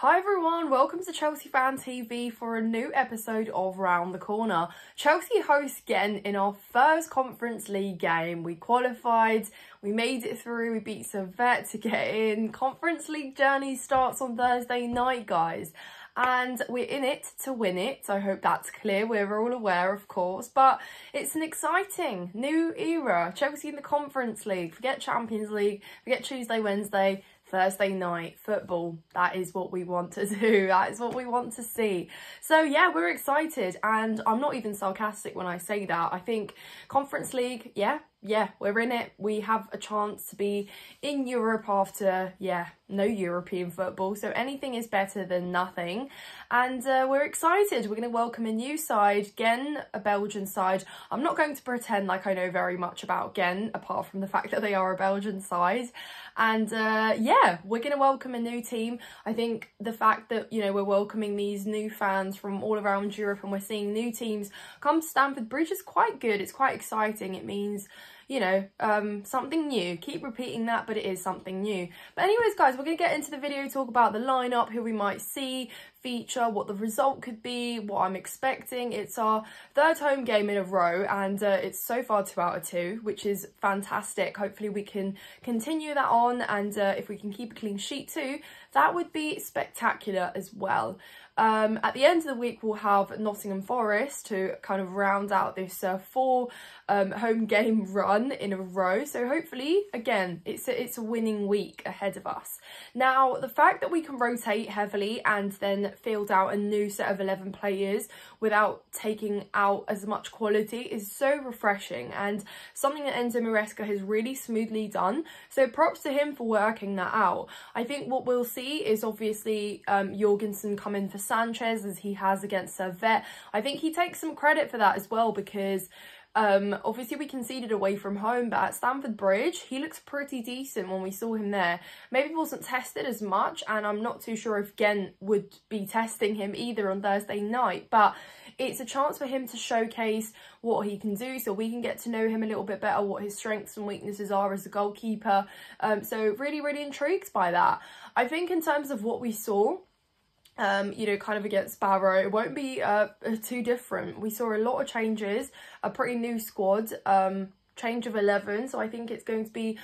Hi everyone, welcome to Chelsea Fan TV for a new episode of Round The Corner. Chelsea hosts Gent in our first Conference League game. We qualified, we made it through, we beat Servette to get in. Conference League journey starts on Thursday night, guys. And we're in it to win it. I hope that's clear. We're all aware, of course. But it's an exciting new era. Chelsea in the Conference League. Forget Champions League. Forget Tuesday, Wednesday, Thursday night football. That is what we want to do. That is what we want to see. So yeah, we're excited. And I'm not even sarcastic when I say that. I think Conference League, yeah, we're in it. We have a chance to be in Europe after, no European football. So anything is better than nothing. And we're excited. We're going to welcome a new side, Gent, a Belgian side. I'm not going to pretend like I know very much about Gent, apart from the fact that they are a Belgian side. And yeah, we're going to welcome a new team. I think the fact that, you know, we're welcoming these new fans from all around Europe and we're seeing new teams come to Stamford Bridge is quite good. It's quite exciting. It means, you know, something new. Keep repeating that, but it is something new. But anyways, guys, we're going to get into the video, talk about the lineup, who we might see, feature, what the result could be, what I'm expecting. It's our third home game in a row, and it's so far 2 out of 2, which is fantastic. Hopefully we can continue that on, and if we can keep a clean sheet too, that would be spectacular as well. At the end of the week, we'll have Nottingham Forest to kind of round out this 4 home game run in a row. So hopefully, again, it's a winning week ahead of us. Now, the fact that we can rotate heavily and then field out a new set of 11 players without taking out as much quality is so refreshing, and something that Enzo Maresca has really smoothly done. So props to him for working that out. I think what we'll see is obviously Jorgensen come in for Sanchez, as he has against Servette. I think he takes some credit for that as well, because obviously we conceded away from home, but at Stamford Bridge he looks pretty decent when we saw him there. Maybe wasn't tested as much, and I'm not too sure if Gent would be testing him either on Thursday night, but it's a chance for him to showcase what he can do, so we can get to know him a little bit better, what his strengths and weaknesses are as a goalkeeper. So really intrigued by that. I think in terms of what we saw, you know, kind of against Barrow, it won't be too different. We saw a lot of changes, a pretty new squad, change of 11, so I think it's going to be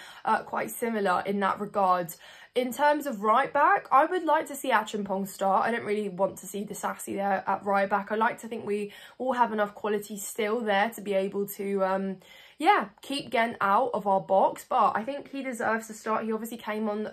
quite similar in that regard. In terms of right back, I would like to see Achampong start. I don't really want to see the Sassy there at right back. I like to think we all have enough quality still there to be able to, yeah, keep Gent out of our box. But I think he deserves to start. He obviously came on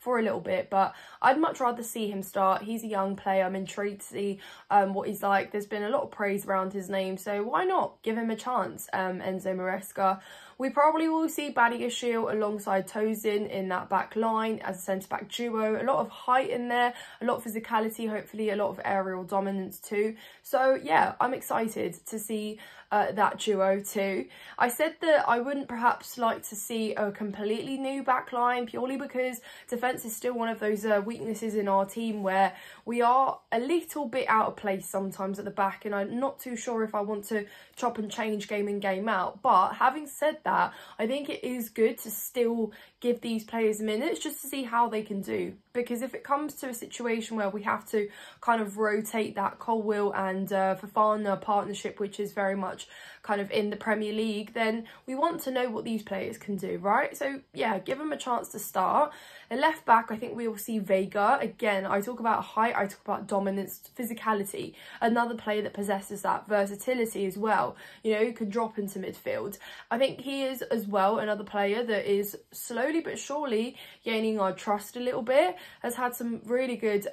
for a little bit, but I'd much rather see him start. He's a young player. I'm intrigued to see what he's like. There's been a lot of praise around his name, so why not give him a chance, Enzo Maresca. We probably will see Badiashile alongside Tosin in that back line as a centre-back duo. A lot of height in there, a lot of physicality, hopefully a lot of aerial dominance too. So yeah, I'm excited to see that duo too. I said that I wouldn't perhaps like to see a completely new back line, purely because defence is still one of those weaknesses in our team, where we are a little bit out of place sometimes at the back, and I'm not too sure if I want to chop and change game in, game out. But having said that, I think it is good to still give these players minutes just to see how they can do, because if it comes to a situation where we have to kind of rotate that Colwill and Fafana partnership, which is very much kind of in the Premier League, then we want to know what these players can do, right? So yeah, give them a chance to start. And left back, I think we will see Vega again. I talk about height, I talk about dominance, physicality, another player that possesses that versatility as well, you know, who can drop into midfield. I think he is as well another player that is slowly but surely gaining our trust a little bit, has had some really good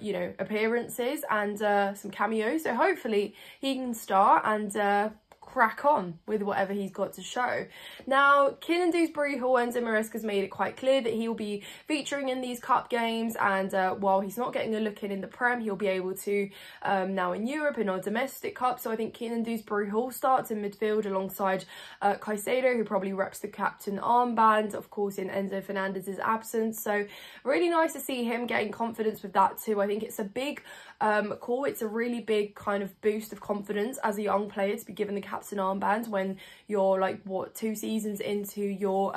you know, appearances and some cameos, so hopefully he can start and crack on with whatever he's got to show. Now, Keenan Dewsbury Hall, Enzo Maresca's made it quite clear that he will be featuring in these cup games, and while he's not getting a look in the Prem, he'll be able to now in Europe, in our domestic cup. So I think Keenan Dewsbury Hall starts in midfield alongside Caicedo, who probably reps the captain armband, of course, in Enzo Fernandez's absence. So really nice to see him getting confidence with that too. I think it's a big call. It's a really big kind of boost of confidence as a young player to be given the captain armband when you're like, what, 2 seasons into your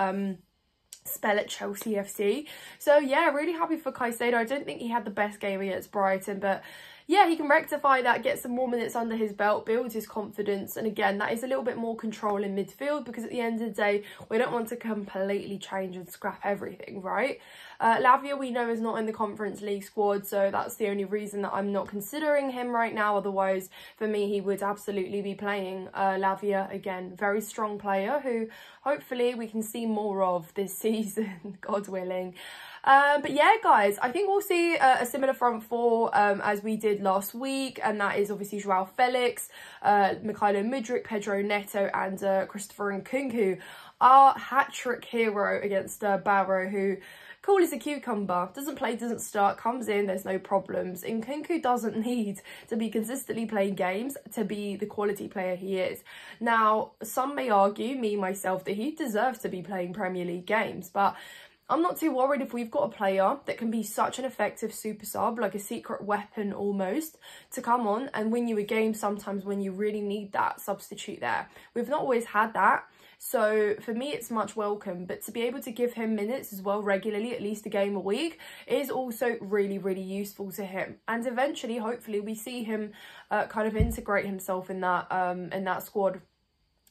spell at Chelsea FC. So yeah, really happy for Caicedo. I don't think he had the best game against Brighton, but yeah, he can rectify that, get some more minutes under his belt, builds his confidence. And again, that is a little bit more control in midfield, because at the end of the day, we don't want to completely change and scrap everything, right? Lavia, we know, is not in the Conference League squad, so that's the only reason that I'm not considering him right now. Otherwise, for me, he would absolutely be playing. Lavia, again, very strong player who hopefully we can see more of this season, God willing. But yeah, guys, I think we'll see a similar front four as we did last week, and that is obviously Joao Felix, Mykhailo Mudryk, Pedro Neto, and Christopher Nkunku, our hat-trick hero against Barrow, who, cool as a cucumber, doesn't play, doesn't start, comes in, there's no problems. Nkunku doesn't need to be consistently playing games to be the quality player he is. Now, some may argue, me, myself, that he deserves to be playing Premier League games, but I'm not too worried if we've got a player that can be such an effective super sub, like a secret weapon almost, to come on and win you a game sometimes when you really need that substitute there. We've not always had that, so for me it's much welcome. But to be able to give him minutes as well regularly, at least a game a week, is also really, really useful to him. And eventually, hopefully, we see him kind of integrate himself in that squad.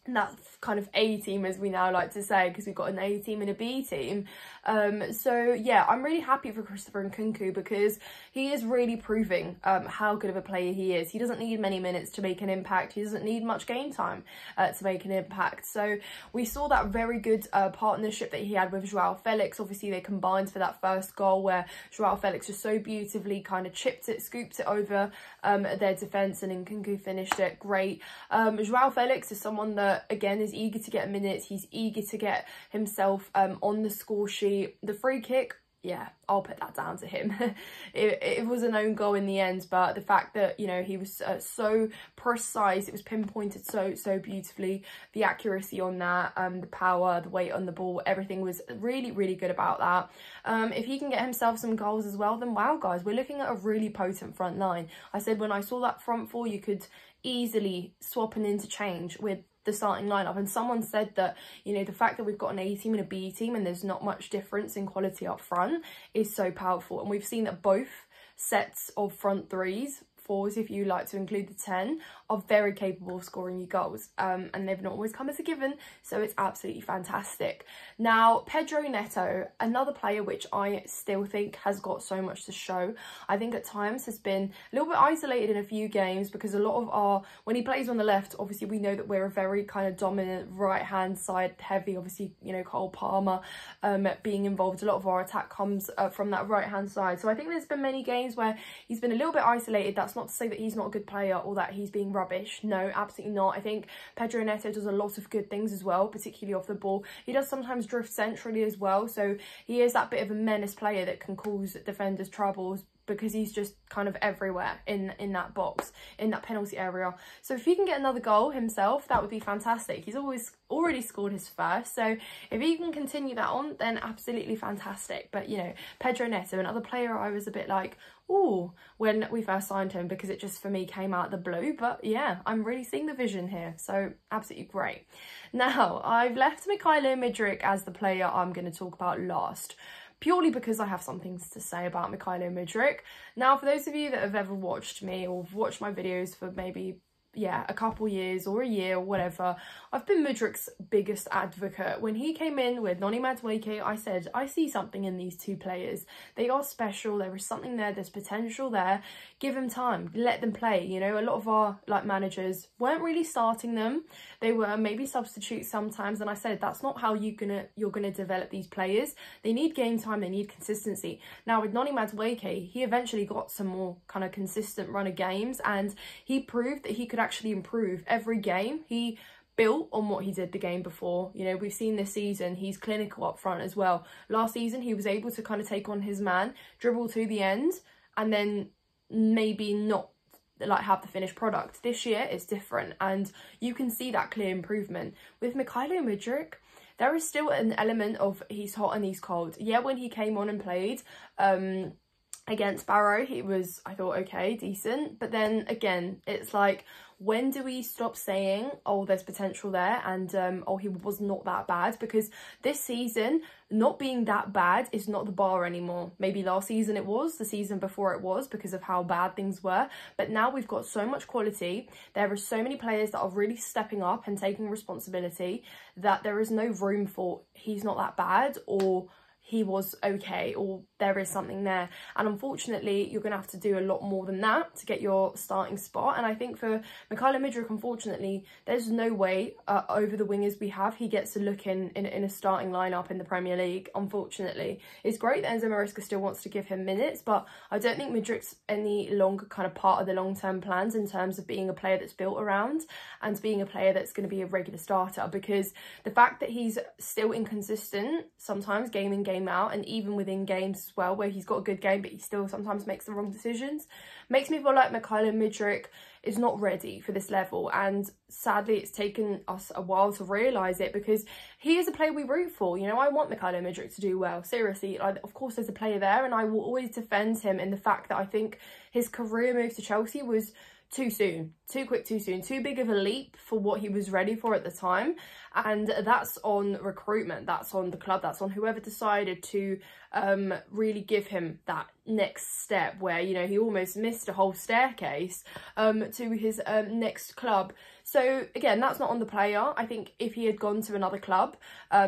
And that kind of A team, as we now like to say, because we've got an A team and a B team. So yeah, I'm really happy for Christopher Nkunku, because he is really proving how good of a player he is. He doesn't need many minutes to make an impact. He doesn't need much game time to make an impact. So we saw that very good partnership that he had with Joao Felix. Obviously, they combined for that first goal, where Joao Felix just so beautifully kind of chipped it, scooped it over their defence, and Nkunku finished it. Great. Joao Felix is someone that, again, is eager to get minutes. He's eager to get himself on the score sheet. The free kick, yeah, I'll put that down to him. it was an own goal in the end, but the fact that, you know, he was so precise, it was pinpointed so beautifully. The accuracy on that, the power, the weight on the ball, everything was really, really good about that. If he can get himself some goals as well, then wow, guys, we're looking at a really potent front line. I said when I saw that front four, you could easily swap and interchange with the starting lineup, and someone said that, you know, the fact that we've got an A team and a B team and there's not much difference in quality up front is so powerful. And we've seen that both sets of front threes, fours if you like to include the 10, are very capable of scoring you goals, and they've not always come as a given, so it's absolutely fantastic. Now, Pedro Neto, another player which I still think has got so much to show. I think at times has been a little bit isolated in a few games, because a lot of our, when he plays on the left, obviously we know that we're a very kind of dominant right hand side heavy, obviously, you know, Cole Palmer being involved, a lot of our attack comes from that right hand side. So I think there's been many games where he's been a little bit isolated. That's not to say that he's not a good player or that he's being rubbish. No, absolutely not. I think Pedro Neto does a lot of good things as well, particularly off the ball. He does sometimes drift centrally as well, so he is that bit of a menace player that can cause defenders troubles, because he's just kind of everywhere in that box, in that penalty area. So if he can get another goal himself, that would be fantastic. He's already scored his first, so if he can continue that on, then absolutely fantastic. But, you know, Pedro Neto, another player I was a bit like, ooh, when we first signed him, because it just, for me, came out of the blue. But yeah, I'm really seeing the vision here, so absolutely great. Now, I've left Mykhailo Mudryk as the player I'm going to talk about last, purely because I have some things to say about Mykhailo Mudryk. Now, for those of you that have ever watched me or watched my videos for maybe, yeah, a couple years or a year or whatever, I've been Mudryk's biggest advocate. When he came in with Noni Madueke, I said, I see something in these two players. They are special. There is something there. There's potential there. Give them time. Let them play. You know, a lot of our, like, managers weren't really starting them. They were maybe substitutes sometimes. And I said, that's not how you're gonna develop these players. They need game time. They need consistency. Now, with Noni Madueke, he eventually got some more kind of consistent run of games, and he proved that he could actually improve every game. He built on what he did the game before. You know, we've seen this season he's clinical up front as well. Last season he was able to kind of take on his man, dribble to the end, and then maybe not like have the finished product. This year it's different, and you can see that clear improvement. With Mykhailo Mudryk, there is still an element of he's hot and he's cold. Yeah, when he came on and played against Barrow, he was, I thought, okay, decent. But then again, it's like, when do we stop saying, oh, there's potential there, and oh, he was not that bad? Because this season, not being that bad is not the bar anymore. Maybe last season it was, the season before it was, because of how bad things were. But now we've got so much quality. There are so many players that are really stepping up and taking responsibility that there is no room for he's not that bad, or he was okay, or there is something there. And unfortunately, you're going to have to do a lot more than that to get your starting spot. And I think for Mykhailo Mudryk, unfortunately, there's no way over the wingers we have, he gets a look in a starting lineup in the Premier League, unfortunately. It's great that Enzo Maresca still wants to give him minutes, but I don't think Mudryk's any longer kind of part of the long-term plans in terms of being a player that's built around and being a player that's going to be a regular starter, because the fact that he's still inconsistent, sometimes game in, game out, and even within games as well, where he's got a good game but he still sometimes makes the wrong decisions, makes me feel like Mykhailo Mudryk is not ready for this level. And sadly, it's taken us a while to realise it, because he is a player we root for. You know, I want Mykhailo Mudryk to do well, seriously. Of course there's a player there, and I will always defend him in the fact that I think his career move to Chelsea was too soon, too quick, too soon, too big of a leap for what he was ready for at the time. And that's on recruitment, that's on the club, that's on whoever decided to really give him that next step, where, you know, he almost missed a whole staircase to his next club. So again, that's not on the player. I think if he had gone to another club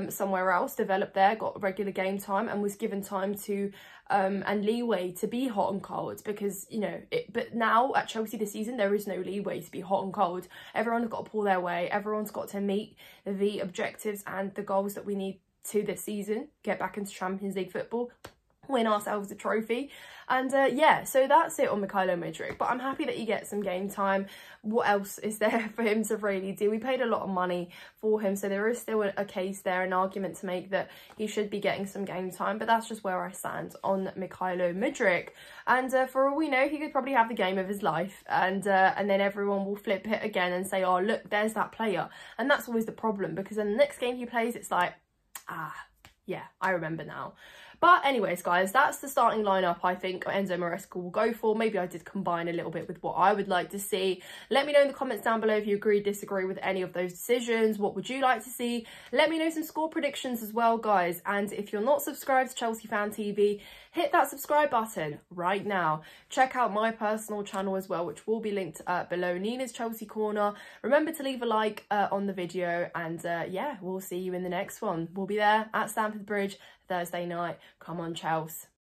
somewhere else, developed there, got regular game time, and was given time to and leeway to be hot and cold, because, you know, but now at Chelsea this season, there is no leeway to be hot and cold. Everyone's got to pull their way, everyone's got to meet the objectives and the goals that we need to this season, get back into Champions League football, win ourselves a trophy. And yeah, so that's it on Mykhailo Mudryk, but I'm happy that he gets some game time. What else is there for him to really do? We paid a lot of money for him, so there is still a case there, an argument to make that he should be getting some game time, but that's just where I stand on Mykhailo Mudryk. And for all we know, he could probably have the game of his life, and then everyone will flip it again and say, oh, look, there's that player. And that's always the problem, because in the next game he plays, it's like, ah, yeah, I remember now. But anyways, guys, that's the starting lineup I think Enzo Maresca will go for. Maybe I did combine a little bit with what I would like to see. Let me know in the comments down below if you agree, disagree with any of those decisions. What would you like to see? Let me know some score predictions as well, guys. And if you're not subscribed to Chelsea Fan TV, hit that subscribe button right now. Check out my personal channel as well, which will be linked below, Nina's Chelsea Corner. Remember to leave a like on the video, and yeah, we'll see you in the next one. We'll be there at Stamford Bridge Thursday night. Come on, Chelsea.